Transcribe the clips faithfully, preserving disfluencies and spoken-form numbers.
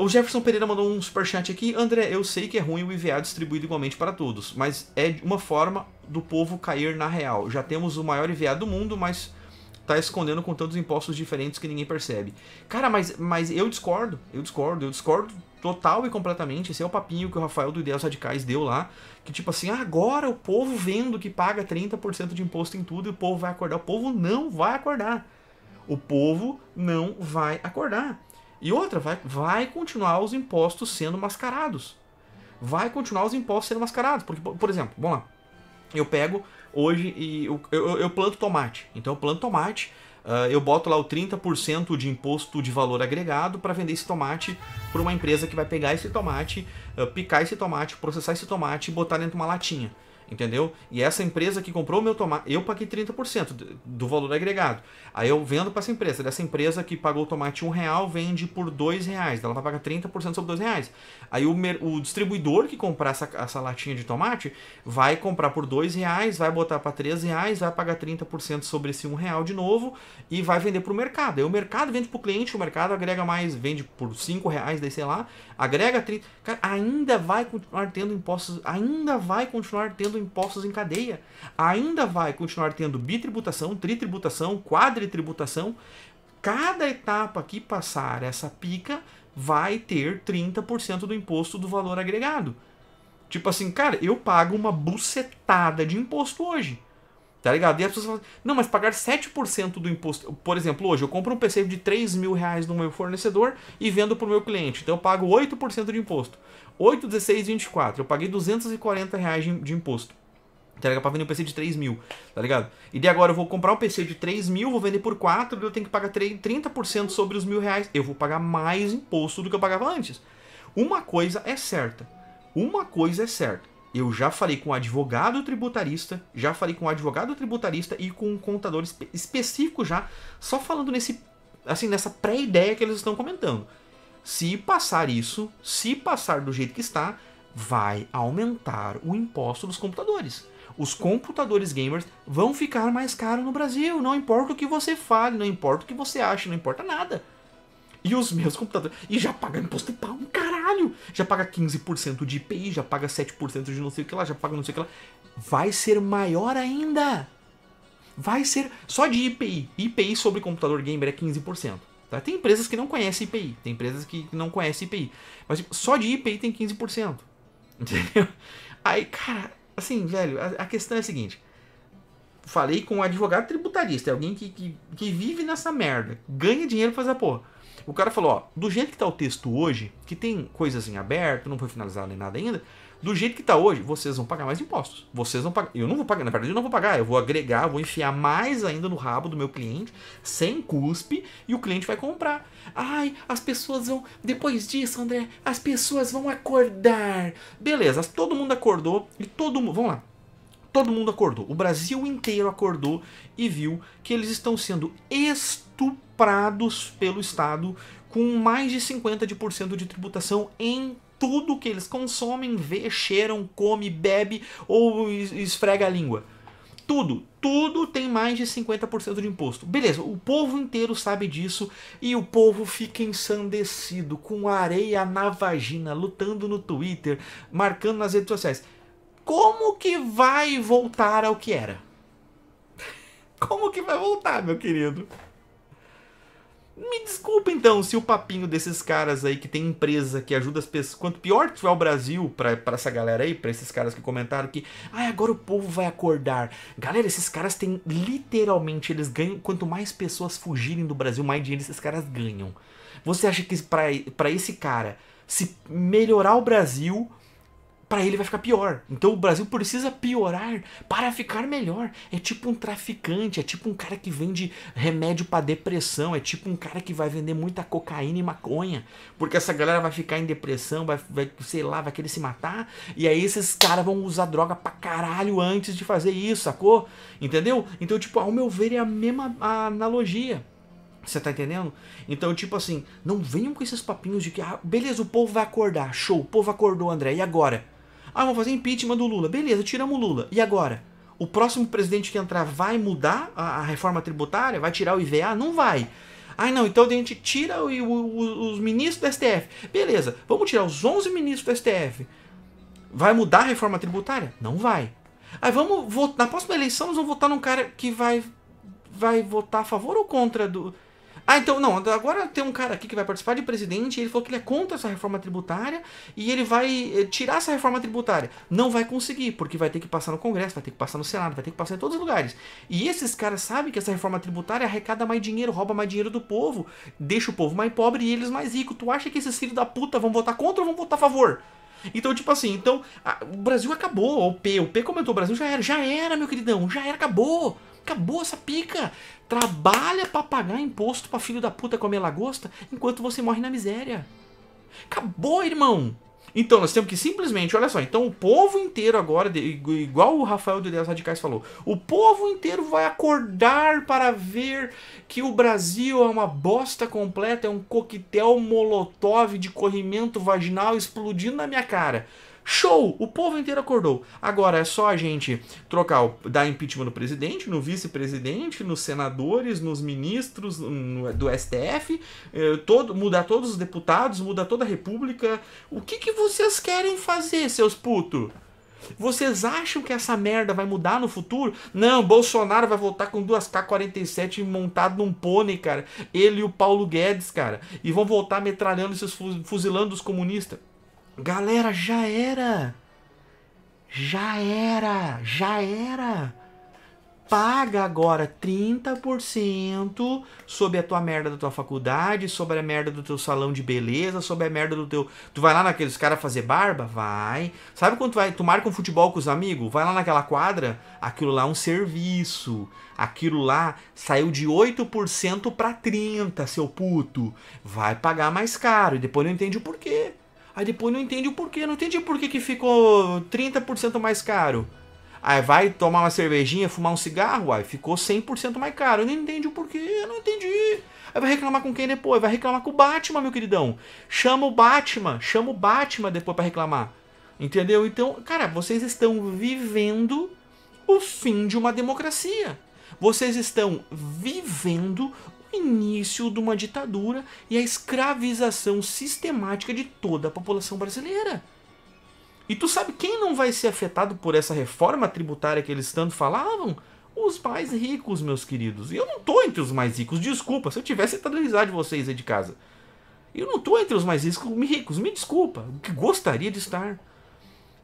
O Jefferson Pereira mandou um superchat aqui. André, eu sei que é ruim o I V A distribuído igualmente para todos, mas é uma forma do povo cair na real. Já temos o maior I V A do mundo, mas tá escondendo com tantos impostos diferentes que ninguém percebe. Cara, mas, mas eu discordo, eu discordo, eu discordo total e completamente. Esse é o papinho que o Rafael do Ideias Radicais deu lá, que tipo assim, agora o povo vendo que paga trinta por cento de imposto em tudo e o povo vai acordar. O povo não vai acordar. O povo não vai acordar. E outra, vai, vai continuar os impostos sendo mascarados. Vai continuar os impostos sendo mascarados. Porque, por exemplo, vamos lá. Eu pego hoje e eu, eu, eu planto tomate. Então eu planto tomate, uh, eu boto lá o trinta por cento de imposto de valor agregado para vender esse tomate para uma empresa que vai pegar esse tomate, uh, picar esse tomate, processar esse tomate e botar dentro de uma latinha. Entendeu? E essa empresa que comprou o meu tomate, eu paguei trinta por cento do valor agregado. Aí eu vendo para essa empresa. Dessa empresa que pagou o tomate um real, vende por dois reais. Ela vai pagar trinta por cento sobre dois reais. Aí o, o distribuidor que comprar essa, essa latinha de tomate vai comprar por dois reais, vai botar para três reais, vai pagar trinta por cento sobre esse um real de novo e vai vender para o mercado. Aí o mercado vende para o cliente, o mercado agrega mais, vende por cinco reais, daí sei lá, agrega trinta por cento. Cara, ainda vai continuar tendo impostos, ainda vai continuar tendo impostos em cadeia, ainda vai continuar tendo bitributação, tritributação, quadritributação. Cada etapa que passar essa pica vai ter trinta por cento do imposto do valor agregado. Tipo assim, cara, eu pago uma bucetada de imposto hoje, tá ligado? E as pessoas falam, não, mas pagar sete por cento do imposto, por exemplo, hoje eu compro um P C de três mil reais no meu fornecedor e vendo pro meu cliente, então eu pago oito por cento de imposto. oito, dezesseis, vinte e quatro. Eu paguei duzentos e quarenta reais de, de imposto. Tá ligado? Pra vender um P C de três mil, tá ligado? E de agora eu vou comprar um P C de três mil, vou vender por quatro, eu tenho que pagar trinta por cento sobre os mil reais. Eu vou pagar mais imposto do que eu pagava antes. Uma coisa é certa. Uma coisa é certa. Eu já falei com um advogado tributarista, já falei com um advogado tributarista e com um contador espe- específico já, só falando nesse, assim, nessa pré-ideia que eles estão comentando. Se passar isso, se passar do jeito que está, vai aumentar o imposto dos computadores. Os computadores gamers vão ficar mais caros no Brasil. Não importa o que você fale, não importa o que você ache, não importa nada. E os meus computadores... E já paga imposto de pau, caralho! Já paga quinze por cento de I P I, já paga sete por cento de não sei o que lá, já paga não sei o que lá. Vai ser maior ainda. Vai ser... Só de I P I. I P I sobre computador gamer é quinze por cento. Tá? Tem empresas que não conhecem I P I, tem empresas que não conhecem I P I, mas tipo, só de I P I tem quinze por cento, entendeu? Aí, cara, assim, velho, a, a questão é a seguinte, falei com um advogado tributarista, é alguém que, que, que vive nessa merda, ganha dinheiro pra fazer a porra. O cara falou, ó, do jeito que tá o texto hoje, que tem coisas em aberto, não foi finalizado nem nada ainda, do jeito que tá hoje, vocês vão pagar mais impostos. Vocês vão pagar. Eu não vou pagar, na verdade eu não vou pagar. Eu vou agregar, vou enfiar mais ainda no rabo do meu cliente, sem cuspe, e o cliente vai comprar. Ai, as pessoas vão... Depois disso, André, as pessoas vão acordar. Beleza, todo mundo acordou e todo mundo... Vamos lá. Todo mundo acordou. O Brasil inteiro acordou e viu que eles estão sendo estuprados pelo Estado com mais de cinquenta por cento de tributação em tudo que eles consomem, vê, cheiram, come, bebe ou esfrega a língua. Tudo, tudo tem mais de cinquenta por cento de imposto. Beleza, o povo inteiro sabe disso e o povo fica ensandecido, com areia na vagina, lutando no Twitter, marcando nas redes sociais. Como que vai voltar ao que era? Como que vai voltar, meu querido? Me desculpa, então, se o papinho desses caras aí que tem empresa, que ajuda as pessoas... Quanto pior tiver o Brasil pra, pra essa galera aí, pra esses caras que comentaram que... Ai, ah, agora o povo vai acordar. Galera, esses caras têm... Literalmente, eles ganham... Quanto mais pessoas fugirem do Brasil, mais dinheiro esses caras ganham. Você acha que pra, pra esse cara, se melhorar o Brasil... Pra ele vai ficar pior. Então o Brasil precisa piorar para ficar melhor. É tipo um traficante, é tipo um cara que vende remédio pra depressão, é tipo um cara que vai vender muita cocaína e maconha, porque essa galera vai ficar em depressão, vai, vai sei lá, vai querer se matar, e aí esses caras vão usar droga pra caralho antes de fazer isso, sacou? Entendeu? Então, tipo, ao meu ver, é a mesma analogia. Você tá entendendo? Então, tipo assim, não venham com esses papinhos de que, ah, beleza, o povo vai acordar, show, o povo acordou, André, e agora? Ah, vamos fazer impeachment do Lula. Beleza, tiramos o Lula. E agora? O próximo presidente que entrar vai mudar a, a reforma tributária? Vai tirar o I V A? Não vai. Ah, não, então a gente tira o, o, os ministros do S T F. Beleza, vamos tirar os onze ministros do S T F. Vai mudar a reforma tributária? Não vai. Aí vamos votar, na próxima eleição nós vamos votar num cara que vai, vai votar a favor ou contra do... Ah, então, não, agora tem um cara aqui que vai participar de presidente e ele falou que ele é contra essa reforma tributária e ele vai tirar essa reforma tributária. Não vai conseguir, porque vai ter que passar no Congresso, vai ter que passar no Senado, vai ter que passar em todos os lugares. E esses caras sabem que essa reforma tributária arrecada mais dinheiro, rouba mais dinheiro do povo, deixa o povo mais pobre e eles mais ricos. Tu acha que esses filhos da puta vão votar contra ou vão votar a favor? Então, tipo assim, então, a, o Brasil acabou, o P, o P comentou, o Brasil já era, já era, meu queridão, já era, acabou. Acabou essa pica. Trabalha pra pagar imposto pra filho da puta comer lagosta enquanto você morre na miséria. Acabou, irmão. Então nós temos que simplesmente, olha só, então o povo inteiro agora, igual o Rafael do Ideias Radicais falou, o povo inteiro vai acordar para ver que o Brasil é uma bosta completa, é um coquetel molotov de corrimento vaginal explodindo na minha cara. Show! O povo inteiro acordou. Agora é só a gente trocar, o, dar impeachment no presidente, no vice-presidente, nos senadores, nos ministros no, do S T F, eh, todo, mudar todos os deputados, mudar toda a república. O que, que vocês querem fazer, seus putos? Vocês acham que essa merda vai mudar no futuro? Não, Bolsonaro vai voltar com duas K quarenta e sete montado num pônei, cara. Ele e o Paulo Guedes, cara. E vão voltar metralhando, esses, fuzilando os comunistas. Galera, já era, já era, já era, paga agora trinta por cento sobre a tua merda da tua faculdade, sobre a merda do teu salão de beleza, sobre a merda do teu... Tu vai lá naqueles caras fazer barba? Vai. Sabe quando tu, vai, tu marca um futebol com os amigos? Vai lá naquela quadra? Aquilo lá é um serviço. Aquilo lá saiu de oito por cento pra trinta por cento, seu puto. Vai pagar mais caro e depois não entende o porquê. Aí depois não entende o porquê, não entende por que ficou trinta por cento mais caro. Aí vai tomar uma cervejinha, fumar um cigarro, aí ficou cem por cento mais caro. Eu não entendi o porquê, eu não entendi. Aí vai reclamar com quem depois? Vai reclamar com o Batman, meu queridão. Chama o Batman, chama o Batman depois pra reclamar. Entendeu? Então, cara, vocês estão vivendo o fim de uma democracia. Vocês estão vivendo início de uma ditadura e a escravização sistemática de toda a população brasileira. E tu sabe quem não vai ser afetado por essa reforma tributária que eles tanto falavam? Os mais ricos, meus queridos. E eu não tô entre os mais ricos, desculpa, se eu tivesse totalizado vocês aí de casa. Eu não tô entre os mais ricos, me desculpa, que gostaria de estar.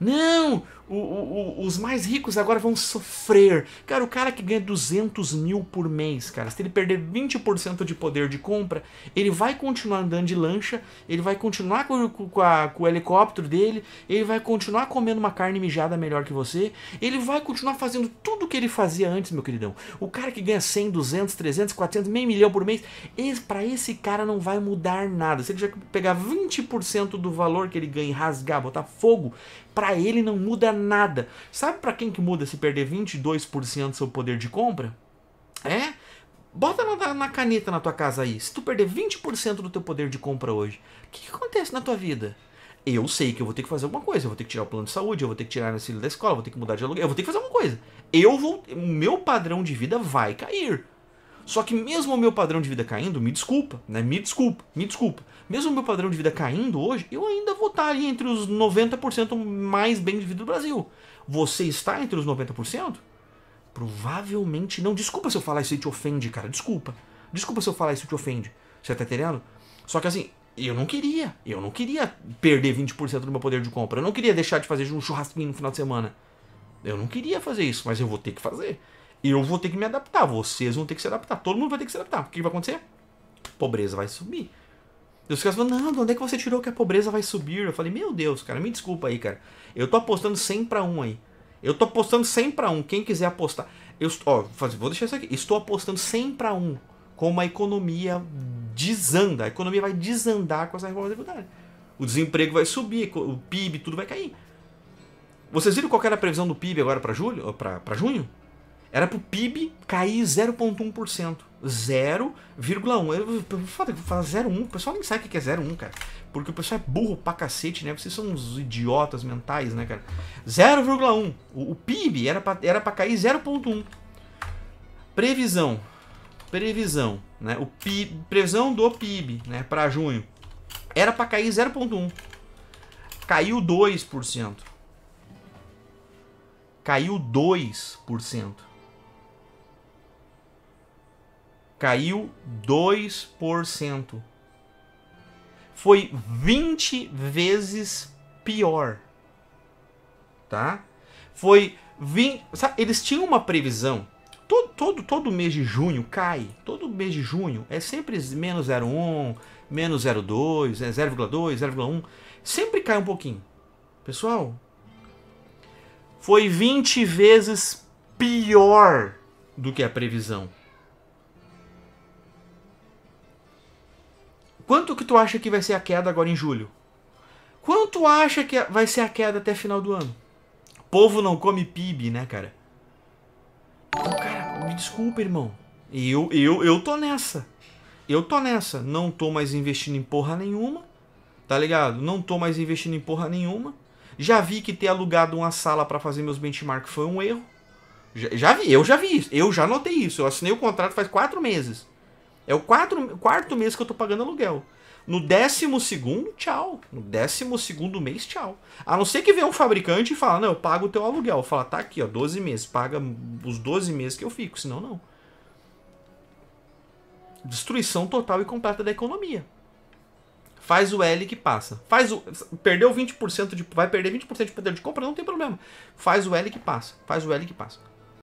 Não, o, o, os mais ricos agora vão sofrer. Cara, o cara que ganha duzentos mil por mês, cara, se ele perder vinte por cento de poder de compra, ele vai continuar andando de lancha, ele vai continuar com, com, a, com o helicóptero dele, ele vai continuar comendo uma carne mijada melhor que você, ele vai continuar fazendo tudo o que ele fazia antes, meu queridão. O cara que ganha cem, duzentos, trezentos, quatrocentos, meio milhão por mês, esse, pra esse cara não vai mudar nada. Se ele já pegar vinte por cento do valor que ele ganha e rasgar, botar fogo, pra ele não muda nada. Sabe pra quem que muda se perder vinte e dois por cento do seu poder de compra? É? Bota na, na caneta na tua casa aí. Se tu perder vinte por cento do teu poder de compra hoje, o que, que acontece na tua vida? Eu sei que eu vou ter que fazer alguma coisa. Eu vou ter que tirar o plano de saúde, eu vou ter que tirar o auxílio da escola, eu vou ter que mudar de aluguel, eu vou ter que fazer alguma coisa. Eu vou... O meu padrão de vida vai cair. Só que mesmo o meu padrão de vida caindo, me desculpa, né? Me desculpa, me desculpa. Mesmo o meu padrão de vida caindo hoje, eu ainda vou estar ali entre os noventa por cento mais bem de vida do Brasil. Você está entre os noventa por cento? Provavelmente não. Desculpa se eu falar isso e te ofende, cara. Desculpa. Desculpa se eu falar isso e te ofende. Você tá entendendo? Só que assim, eu não queria. Eu não queria perder vinte por cento do meu poder de compra. Eu não queria deixar de fazer um churrasquinho no final de semana. Eu não queria fazer isso, mas eu vou ter que fazer. Eu vou ter que me adaptar, vocês vão ter que se adaptar, todo mundo vai ter que se adaptar. O que vai acontecer? Pobreza vai subir. E os caras falam, não, de onde é que você tirou que a pobreza vai subir? Eu falei, meu Deus, cara, me desculpa aí, cara. Eu tô apostando cem pra um aí. Eu tô apostando cem pra um, quem quiser apostar. Eu, ó, vou deixar isso aqui. Estou apostando cem pra um, como a economia desanda. A economia vai desandar com essa reforma tributária. O desemprego vai subir, o P I B, tudo vai cair. Vocês viram qual era a previsão do P I B agora pra julho, pra, pra junho? Era pro P I B cair zero vírgula um por cento. zero vírgula um. Foda que eu falo zero vírgula um. O pessoal nem sabe o que é zero vírgula um, cara. Porque o pessoal é burro pra cacete, né? Vocês são uns idiotas mentais, né, cara? zero vírgula um. O, o P I B era pra, era pra cair zero vírgula um. Previsão. previsão, né? O P I B, previsão do P I B, né, para junho, era para cair zero vírgula um. Caiu dois por cento. Caiu dois por cento. Caiu dois por cento. Foi vinte vezes pior. Tá? Foi vinte... Sabe, eles tinham uma previsão. Todo, todo, todo mês de junho cai. Todo mês de junho é sempre menos zero vírgula um, menos zero vírgula dois, zero vírgula dois, zero vírgula um. Sempre cai um pouquinho. Pessoal, foi vinte vezes pior do que a previsão. Quanto que tu acha que vai ser a queda agora em julho? Quanto acha que vai ser a queda até final do ano? O povo não come P I B, né, cara? Então, cara, me desculpa, irmão. Eu, eu, eu tô nessa. Eu tô nessa. Não tô mais investindo em porra nenhuma. Tá ligado? Não tô mais investindo em porra nenhuma. Já vi que ter alugado uma sala pra fazer meus benchmark foi um erro. Já, já vi, eu já vi isso. Eu já notei isso. Eu assinei o contrato faz quatro meses. É o quatro, quarto mês que eu tô pagando aluguel. No décimo segundo, tchau. No décimo segundo mês, tchau. A não ser que venha um fabricante e fala, não, eu pago o teu aluguel. Fala, tá aqui, ó, doze meses. Paga os doze meses que eu fico, senão não. Destruição total e completa da economia. Faz o L que passa. Faz o, perdeu vinte por cento de, vai perder vinte por cento de poder de compra, não tem problema. Faz o L que passa. Faz o L que passa.